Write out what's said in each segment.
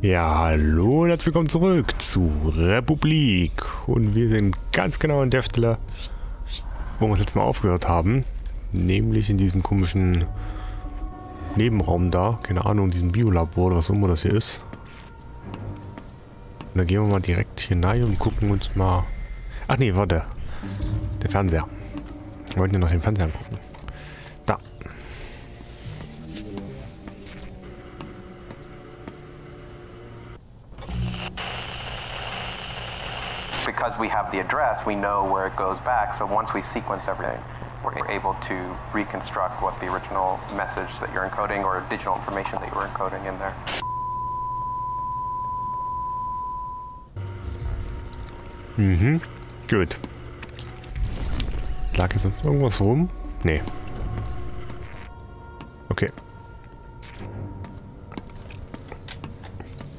Ja, hallo und herzlich willkommen zurück zu Republik. Und wir sind ganz genau an der Stelle, wo wir uns jetzt mal aufgehört haben. Nämlich in diesem komischen Nebenraum da. Keine Ahnung, in diesem Biolabor oder was auch immer das hier ist. Und da gehen wir mal direkt hier rein und gucken uns mal... Ach nee, warte. Der Fernseher. Wir wollten ja noch den Fernseher angucken. Da. Because we have the address, we know where it goes back, so once we sequence everything, we're able to reconstruct what the original message that you're encoding or digital information that you're encoding in there. Mhm, gut. Lag jetzt sonst irgendwas rum? Nee. Okay.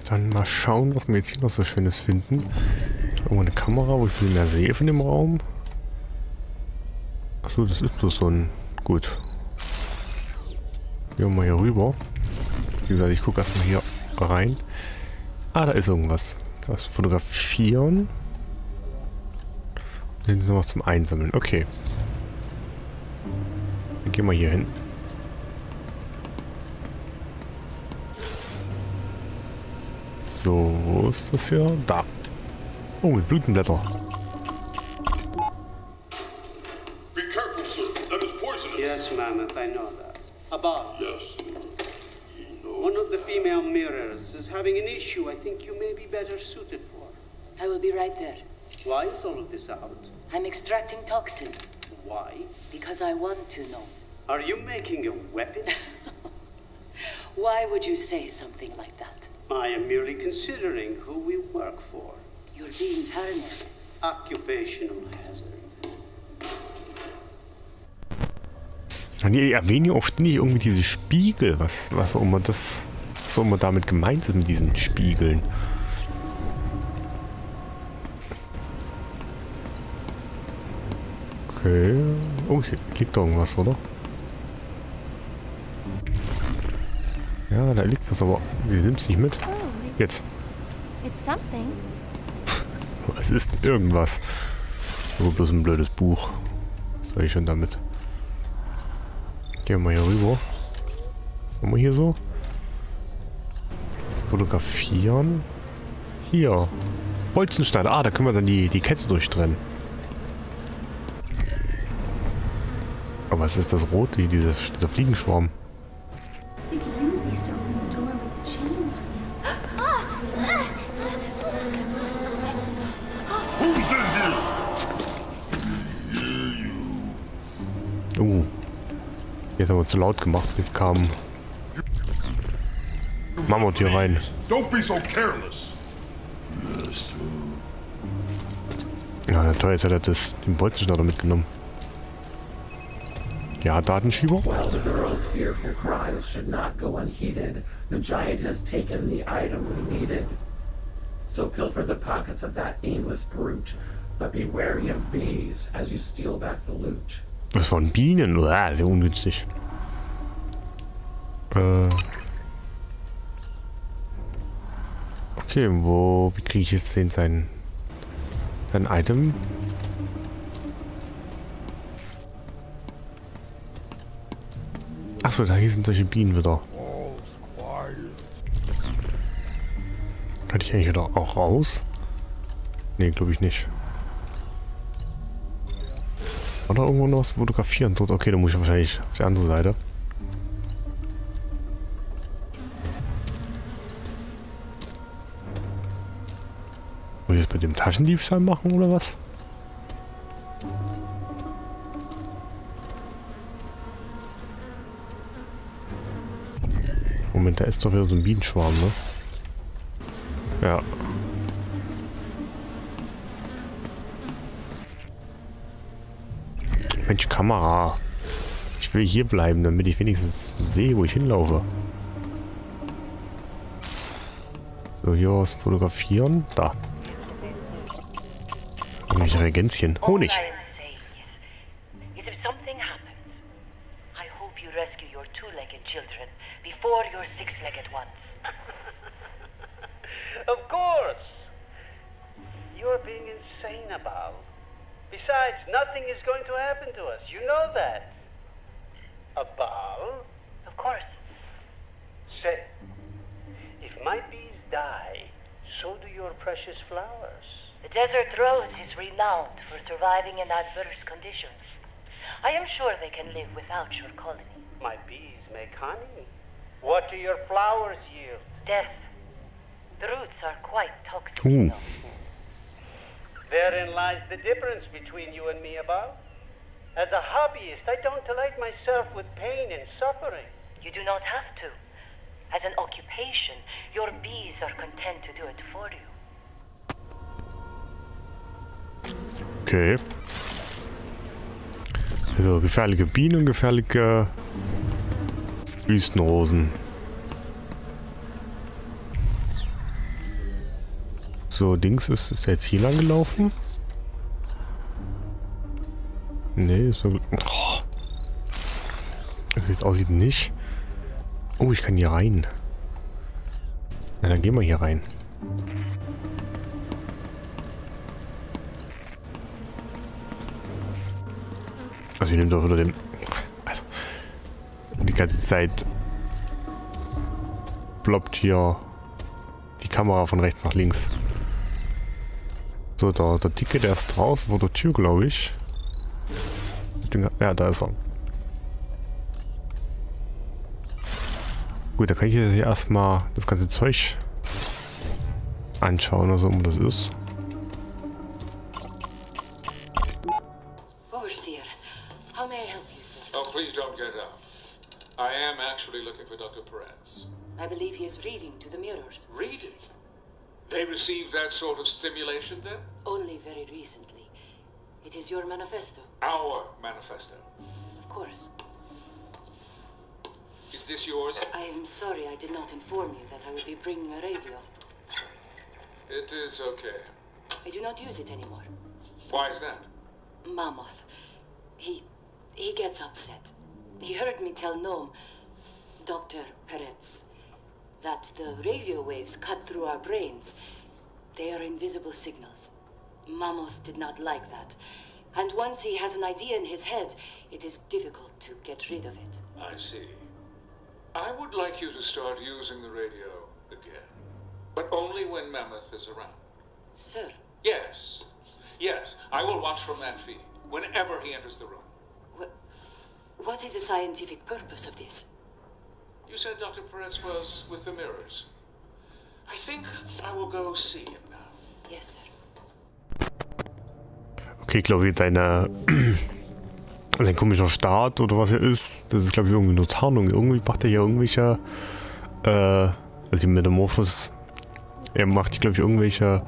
Dann mal schauen, was wir jetzt hier noch so Schönes finden. Irgendwo eine Kamera, wo ich mehr sehe von dem Raum. Achso, das ist bloß so ein... Gut. Gehen wir mal hier rüber. Wie gesagt, ich gucke erstmal hier rein. Ah, da ist irgendwas. Das Fotografieren. Und hinten ist noch was zum Einsammeln. Okay. Dann gehen wir hier hin. So, wo ist das hier? Da. Oh, mit Blütenblätter. Be careful, sir. That is poisonous. Yes, Mammoth, I know that. About. Yes. He knows. One of the female mirrors is having an issue I think you may be better suited for. I will be right there. Why is all of this out? I'm extracting toxin. Why? Because I want to know. Are you making a weapon? Why would you say something like that? I am merely considering who we work for. You're being paranoid. Occupational hazard. Die erwähnen ja auch ständig irgendwie diese Spiegel, was auch immer das, was auch immer damit gemeint ist mit diesen Spiegeln. Okay. Oh, hier liegt da irgendwas, oder? Ja, da liegt was, aber sie nimmt es nicht mit. Jetzt. It's something. Es ist irgendwas. Aber bloß ein blödes Buch. Was soll ich schon damit? Gehen wir mal hier rüber. Was haben wir hier so? Das Fotografieren. Hier. Bolzenschneider. Ah, da können wir dann die Kette durchtrennen. Aber was ist das Rote? Dieser Fliegenschwarm. Jetzt haben wir zu laut gemacht. Jetzt kam Mammut hier rein. Ja, na toll, jetzt hat er den Bolzenschneider mitgenommen. Ja, Datenschieber. Was waren Bienen? Uah, sehr ungünstig. Okay, wie kriege ich jetzt den sein Item? Achso, da hier sind solche Bienen wieder. Kann ich eigentlich wieder auch raus? Nee, glaube ich nicht. Oder irgendwo noch was fotografieren tut. Okay, dann muss ich wahrscheinlich auf die andere Seite. Muss ich das mit dem Taschendiebstahl machen oder was? Moment, da ist doch wieder so ein Bienenschwarm, ne? Ja. Mensch, Kamera. Ich will hier bleiben, damit ich wenigstens sehe, wo ich hinlaufe. So, hier was fotografieren. Da. Irgendwelche Reagenzien. Honig. Of course. You're being insane about. Besides, nothing is going to happen to us. You know that. Abal? Of course. Say, if my bees die, so do your precious flowers. The desert rose is renowned for surviving in adverse conditions. I am sure they can live without your colony. My bees make honey. What do your flowers yield? Death. The roots are quite toxic. Ooh. Therein lies the difference between you and me, Abal. As a hobbyist, I don't delight myself with pain and suffering. You do not have to. As an occupation, your bees are content to do it for you. Okay. Also gefährliche Bienen, gefährliche Wüstenrosen. So, Dings ist jetzt hier lang gelaufen. Nee, ist so. Oh. Das jetzt aussieht nicht. Oh, ich kann hier rein. Na, dann gehen wir hier rein. Also, ich nehme doch wieder den. Also, die ganze Zeit ploppt hier die Kamera von rechts nach links. So, der Dicke, der ist draußen vor der Tür, glaube ich. Ja, da ist er. Gut, da kann ich jetzt hier erstmal das ganze Zeug anschauen, also wo das ist. Overseer, how may I help you, sir? Oh, please don't get up. I am actually looking for Dr. Peretz. I believe he is reading to the mirrors. Reading? They received that sort of stimulation then? Only very recently. It is your manifesto. Our manifesto. Of course. Is this yours? I am sorry I did not inform you that I would be bringing a radio. It is okay. I do not use it anymore. Why is that? Mammoth. He gets upset. He heard me tell Noam, Dr. Peretz, that the radio waves cut through our brains. They are invisible signals. Mammoth did not like that. And once he has an idea in his head, it is difficult to get rid of it. I see. I would like you to start using the radio again. But only when Mammoth is around. Sir? Yes. Yes, I will watch from that feed, whenever he enters the room. What is the scientific purpose of this? You said Dr. Peretz was with the mirrors. I think I will go see him now. Yes, sir. Okay, ich glaube, jetzt ein komischer Start oder was er ist. Das ist, glaube ich, irgendwie nur Tarnung. Irgendwie macht er hier irgendwelche, also die Metamorphos, er macht hier, glaube ich, irgendwelche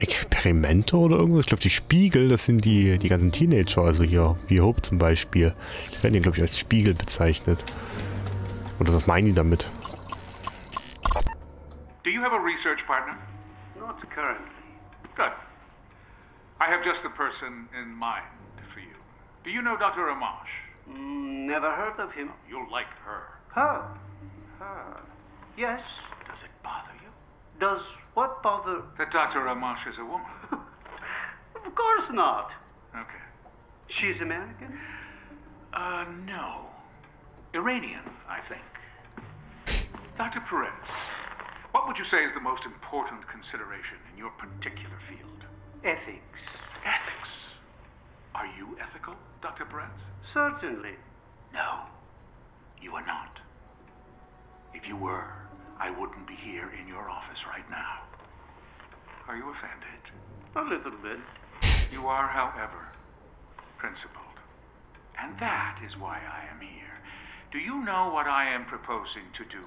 Experimente oder irgendwas. Ich glaube, die Spiegel, das sind die ganzen Teenager, also hier, wie Hope zum Beispiel. Die werden hier, glaube ich, als Spiegel bezeichnet. Oder was meinen die damit? Do you have a research partner? Not currently. Good. I have just the person in mind for you. Do you know Dr. Amash? Never heard of him. You'll like her. Her? Yes. Does it bother you? Does what bother? That Dr. Amash is a woman. Of course not. Okay. She's American? No. Iranian, I think. Dr. Peretz, what would you say is the most important consideration in your particular field? Ethics. Ethics? Are you ethical, Dr. Bratz? Certainly. No, you are not. If you were, I wouldn't be here in your office right now. Are you offended? A little bit. You are, however, principled. And that is why I am here. Do you know what I am proposing to do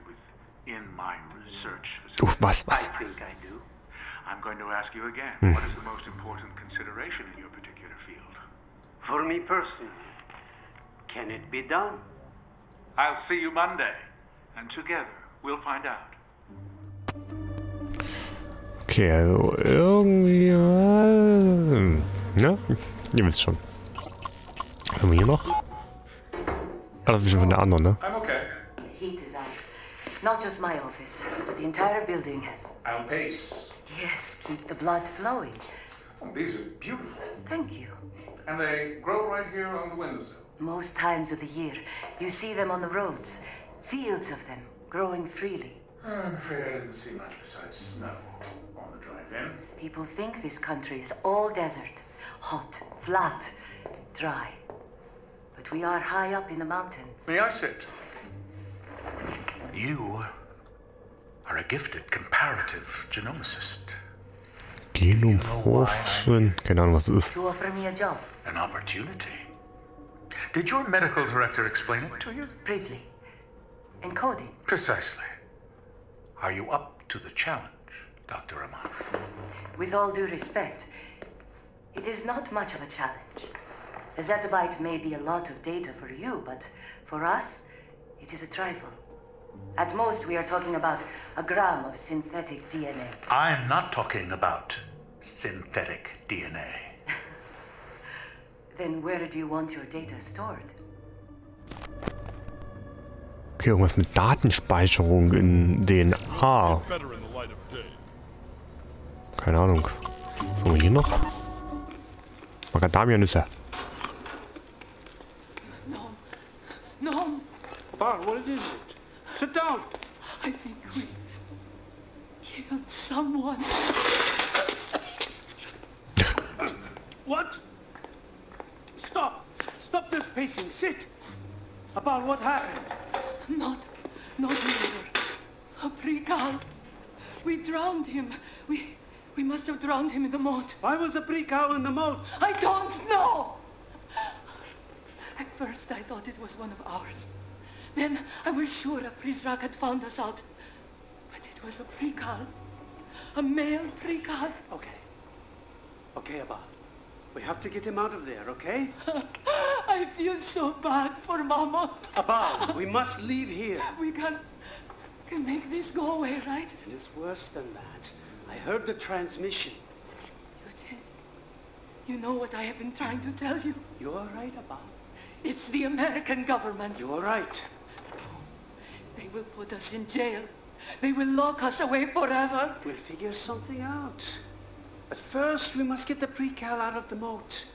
in my research facility? I think I do. I'm going to ask you again, what is the most important consideration in your particular field? For me personally, can it be done? I'll see you Monday, and together we'll find out. Okay, also irgendwie, ne? Ihr wisst schon. Was haben wir hier noch? Ah, das ist schon von der anderen, ne? I'm okay. Not just my office, but the entire building. And pace. Yes, keep the blood flowing. Oh, these are beautiful. Thank you. And they grow right here on the windowsill. Most times of the year, you see them on the roads. Fields of them, growing freely. I'm afraid I didn't see much besides snow on the drive-in. People think this country is all desert. Hot, flat, dry. But we are high up in the mountains. May I sit? You are a gifted comparative genomicist. Genomforscherin? Keine Ahnung, was es ist. You offer me a job. An opportunity. Did your medical director explain it to you? Briefly. And coding. Precisely. Are you up to the challenge, Dr. Amash? With all due respect, it is not much of a challenge. A zettabyte may be a lot of data for you, but for us, it is a trifle. At most, we are talking about a gram of synthetic DNA. I'm not talking about synthetic DNA. Then where do you want your data stored? Okay, irgendwas mit Datenspeicherung in DNA. Keine Ahnung. Was haben wir hier noch? Macadamia-Nüsse. No. Bart, what is it? Sit down. I think we killed someone. What? Stop. Stop this pacing. Sit. About what happened? Not either. Aprikal. We drowned him. We must have drowned him in the moat. Why was Aprikal in the moat? I don't know. At first I thought it was one of ours. Then I was sure Aprizrak had found us out. But it was Aprikal. A male Aprikal. Okay. Okay, Abad. We have to get him out of there, okay? I feel so bad for Mama. Abal, we must leave here. We can make this go away, right? And it's worse than that. I heard the transmission. You did. You know what I have been trying to tell you. You're right, Abal. It's the American government. You're right. They will put us in jail. They will lock us away forever. We'll figure something out. But first, we must get the Aprikal out of the moat.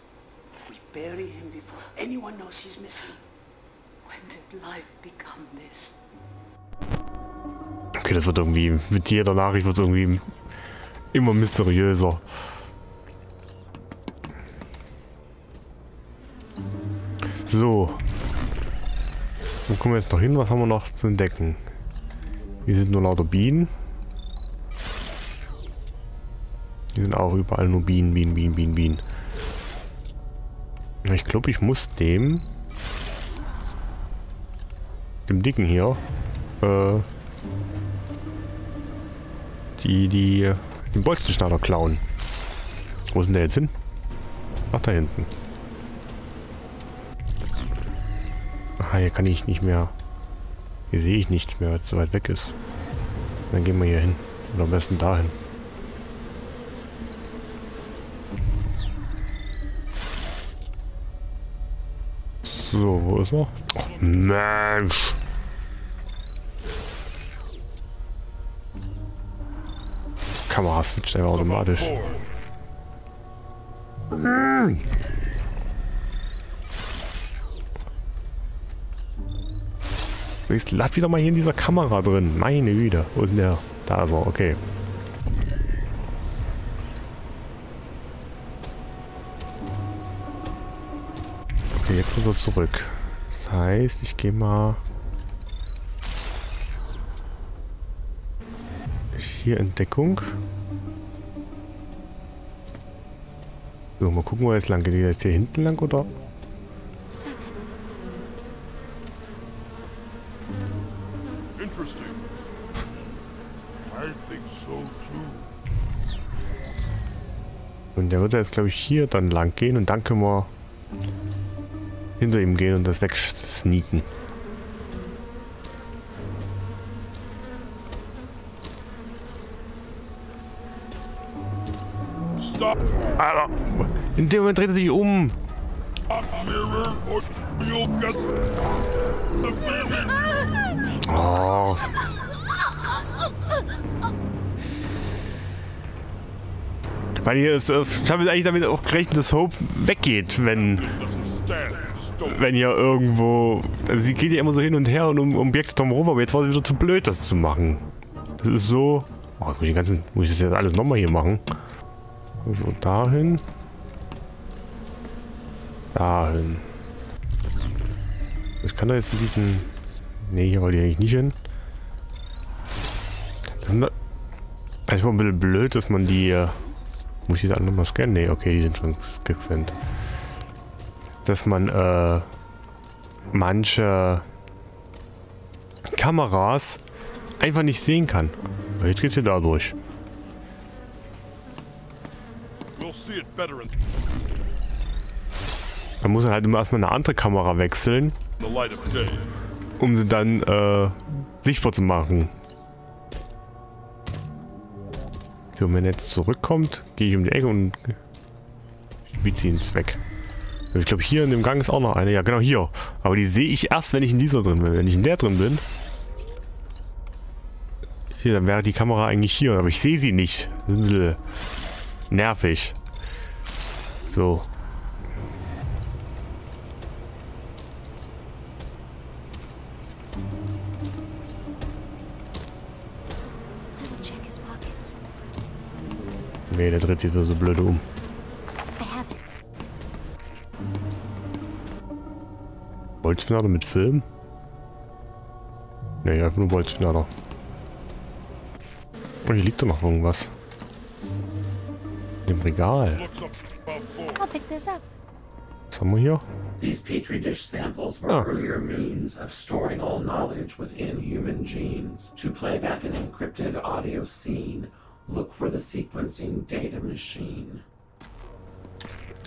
We bury him before anyone knows he's missing. When did life become this? Okay, das wird irgendwie, mit jeder Nachricht wird es irgendwie immer mysteriöser. So. Wo kommen wir jetzt noch hin? Was haben wir noch zu entdecken? Hier sind nur lauter Bienen. Hier sind auch überall nur Bienen. Ich glaube, ich muss dem Dicken hier, den Bolzenschneider klauen. Wo ist denn der jetzt hin? Ach, da hinten. Aha, hier kann ich nicht mehr, hier sehe ich nichts mehr, weil es so weit weg ist. Dann gehen wir hier hin. Oder am besten dahin. So, wo ist er? Oh, Mensch! Kamera switcht einfach automatisch. Ich lasse wieder mal hier in dieser Kamera drin. Meine Güte. Wo ist denn der? Da ist er, okay. Jetzt muss er zurück. Das heißt, ich gehe mal hier in Deckung. So, mal gucken, wo er jetzt lang geht. Geht er jetzt hier hinten lang oder? Interesting. I think so too. Und der wird jetzt, glaube ich, hier dann lang gehen und dann können wir hinter ihm gehen und das wegsneaken. Stop. Alter. In dem Moment dreht er sich um. Oh. Weil hier ist, ich habe eigentlich damit auch gerechnet, dass Hope weggeht, wenn hier irgendwo... Also sie geht ja immer so hin und her und um Objekte drumherum, aber jetzt war sie wieder zu blöd, das zu machen. Das ist so... Oh, jetzt muss ich das jetzt alles nochmal hier machen. So, dahin. Dahin. Ich kann da jetzt mit diesen... Ne, hier wollte ich eigentlich nicht hin. Das sind da... Das war ein bisschen blöd, dass man die... Muss ich die alle nochmal scannen? Ne, okay, die sind schon gescannt. Dass man, manche Kameras einfach nicht sehen kann. Aber jetzt geht's hier da durch. Da muss man halt immer erstmal eine andere Kamera wechseln, um sie dann, sichtbar zu machen. So, wenn er jetzt zurückkommt, gehe ich um die Ecke und biete sie ins Weg. Ich glaube, hier in dem Gang ist auch noch eine. Ja, genau hier. Aber die sehe ich erst, wenn ich in dieser drin bin. Wenn ich in der drin bin... Hier, dann wäre die Kamera eigentlich hier. Aber ich sehe sie nicht. Das ist ein bisschen nervig. So. Nee, der dreht sich wieder so blöde um. Bolzenschneider mit Film? Nee, einfach nur Bolzenschneider. Oh, hier liegt doch noch irgendwas. Im Regal. Was haben wir hier? These Petri-Dish samples were earlier means of storing all knowledge within human genes. To play back an encrypted audio scene, look for the sequencing data machine.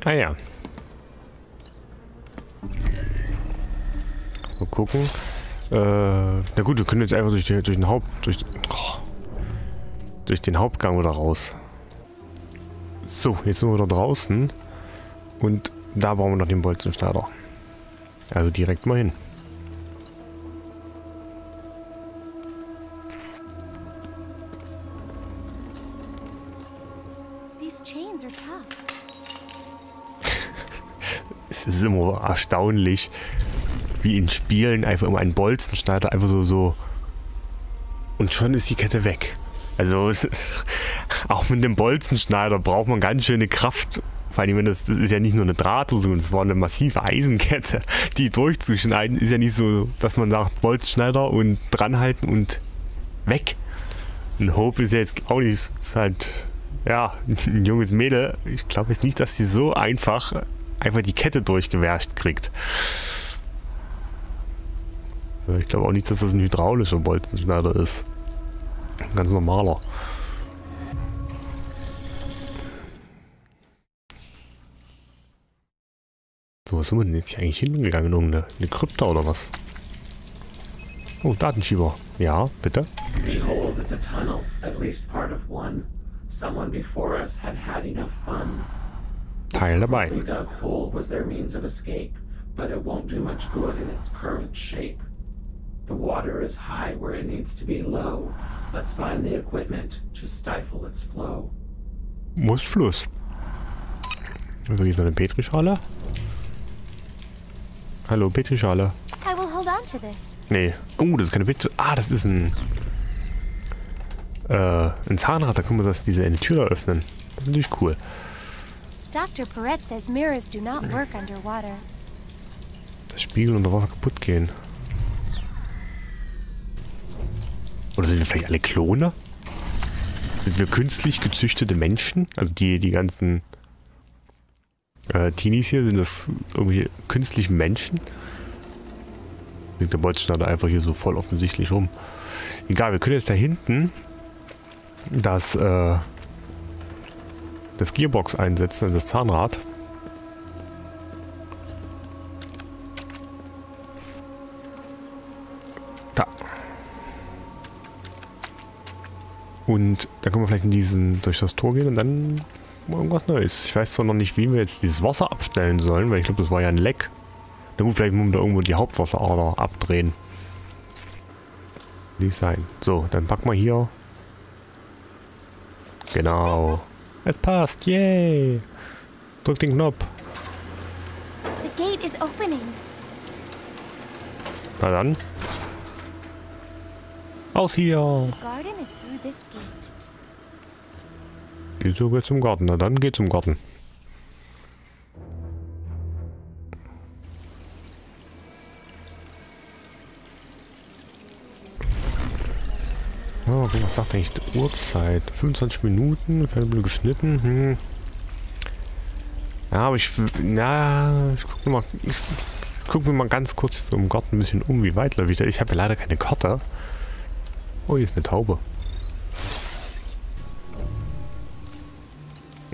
Ah ja. Mal gucken. Na gut, wir können jetzt einfach durch den Hauptgang wieder raus. So, jetzt sind wir da draußen. Und da brauchen wir noch den Bolzenschneider. Also direkt mal hin. Es ist immer erstaunlich, wie in Spielen einfach immer ein Bolzenschneider einfach so und schon ist die Kette weg. Also auch mit dem Bolzenschneider braucht man ganz schöne Kraft. Vor allem, wenn das ist ja nicht nur eine Drahtlosung, das war eine massive Eisenkette, die durchzuschneiden, ist ja nicht so, dass man sagt Bolzenschneider und dranhalten und weg. Und Hope ist ja jetzt auch nicht, ist halt ja ein junges Mädel. Ich glaube jetzt nicht, dass sie so einfach die Kette durchgewerscht kriegt. Ich glaube auch nicht, dass das ein hydraulischer Bolzenschneider ist. Ein ganz normaler. So, was sind wir denn jetzt hier eigentlich hingegangen? Eine Krypta oder was? Oh, Datenschieber. Ja, bitte. Behold, it's a tunnel. At least part of one. Someone before us had enough fun. Teil dabei. We dug hole was their means of escape, but it won't do much good in its current shape. The water is high where it needs to be low. Let's find the equipment to stifle its flow. Muss Fluss. Also hier ist noch eine Petrischale. Hallo, Petrischale. Nee. Oh, das ist keine Petrischale. Ah, das ist ein Zahnrad. Da können wir diese Tür öffnen. Das ist natürlich cool. Dr. Peretz says mirrors do not work underwater. Das Spiegel unter Wasser kaputt gehen. Oder sind wir vielleicht alle Klone? Sind wir künstlich gezüchtete Menschen? Also die ganzen Teenies hier, sind das irgendwie künstliche Menschen? Liegt der Bolzenschneider einfach hier so voll offensichtlich rum. Egal, wir können jetzt da hinten das Gearbox einsetzen, also das Zahnrad. Und dann können wir vielleicht durch das Tor gehen und dann irgendwas Neues. Ich weiß zwar noch nicht, wie wir jetzt dieses Wasser abstellen sollen, weil ich glaube, das war ja ein Leck. Na gut, vielleicht müssen wir da irgendwo die Hauptwasserader abdrehen. Nicht sein. So, dann packen wir hier. Genau. Es passt. Yay. Drück den Knopf. The gate is opening. Na dann. Aus hier. Geht so, geht's zum Garten. Na dann geht's zum Garten. Oh, was sagt eigentlich die Uhrzeit? 25 Minuten, Fernbühne geschnitten. Hm. Ja, aber ich... Na, ich guck mir mal ganz kurz so im Garten ein bisschen um, wie weitläufig das ist. Ich habe ja leider keine Karte. Oh, hier ist eine Taube.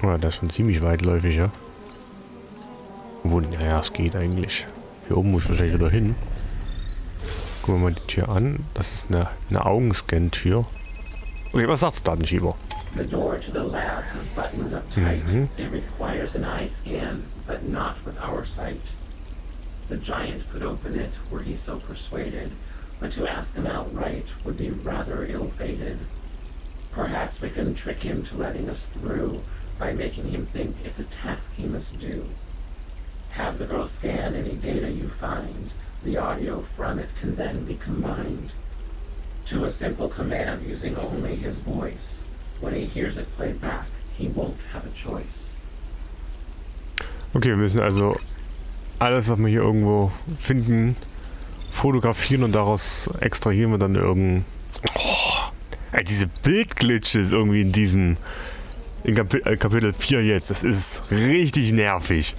Oh, das ist schon ziemlich weitläufig, ja? Obwohl, naja, es geht eigentlich. Hier oben muss ich wahrscheinlich wieder hin. Gucken wir mal die Tür an. Das ist eine Augenscan-Tür. Okay, was sagt der Datenschieber? Mhm. The audio from it can then be combined to a simple command using only his voice. When he hears it played back, he won't have a choice. Okay, wir müssen also alles, was wir hier irgendwo finden, fotografieren und daraus extrahieren wir dann irgend... Oh, also diese Bildglitches irgendwie in diesem... In Kapitel 4 jetzt, das ist richtig nervig.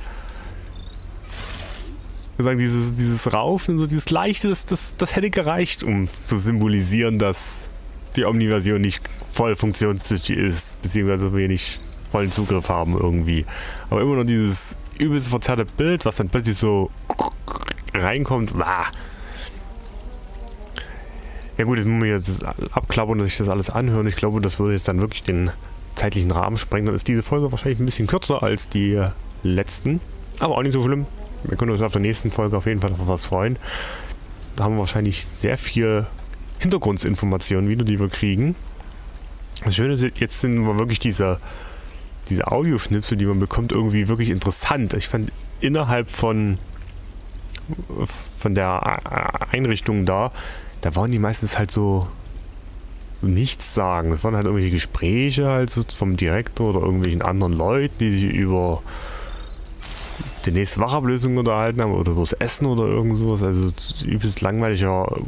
Sagen, dieses Raufen, so dieses Leichte, das hätte gereicht, um zu symbolisieren, dass die Omniversion nicht voll funktionstüchtig ist, beziehungsweise dass wir hier nicht vollen Zugriff haben irgendwie. Aber immer noch dieses übelst verzerrte Bild, was dann plötzlich so reinkommt. Ja gut, jetzt müssen wir jetzt abklappern und sich das alles anhören. Ich glaube, das würde jetzt dann wirklich den zeitlichen Rahmen sprengen. Dann ist diese Folge wahrscheinlich ein bisschen kürzer als die letzten, aber auch nicht so schlimm. Wir können uns auf der nächsten Folge auf jeden Fall noch was freuen. Da haben wir wahrscheinlich sehr viel Hintergrundinformationen wieder, die wir kriegen. Das Schöne ist, jetzt sind wir wirklich diese Audioschnipsel, die man bekommt, irgendwie wirklich interessant. Ich fand innerhalb von der Einrichtung da waren die meistens halt so nichts sagen. Das waren halt irgendwelche Gespräche halt so vom Direktor oder irgendwelchen anderen Leuten, die sich über die nächste Wachablösung unterhalten haben oder übers Essen oder irgend sowas. Also übelst langweiliger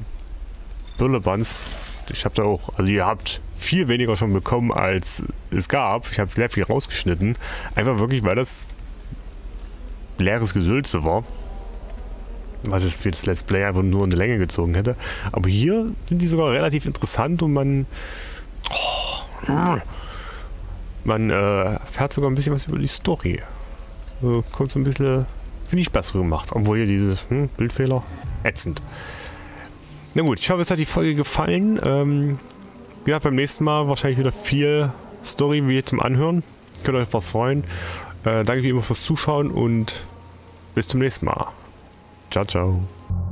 Büllebanz. Ich habe da auch, also ihr habt viel weniger schon bekommen, als es gab. Ich habe sehr viel rausgeschnitten. Einfach wirklich, weil das leeres Gesülze war. Was jetzt für das Let's Play einfach nur in die Länge gezogen hätte. Aber hier sind die sogar relativ interessant und man erfährt sogar ein bisschen was über die Story. Also kommt so ein bisschen, finde ich, besser gemacht. Obwohl hier dieses Bildfehler ätzend. Na gut, ich hoffe, es hat die Folge gefallen. Wie gesagt, beim nächsten Mal wahrscheinlich wieder viel Story wie zum Anhören. Könnt ihr euch was freuen. Danke wie immer fürs Zuschauen und bis zum nächsten Mal. Ciao, ciao.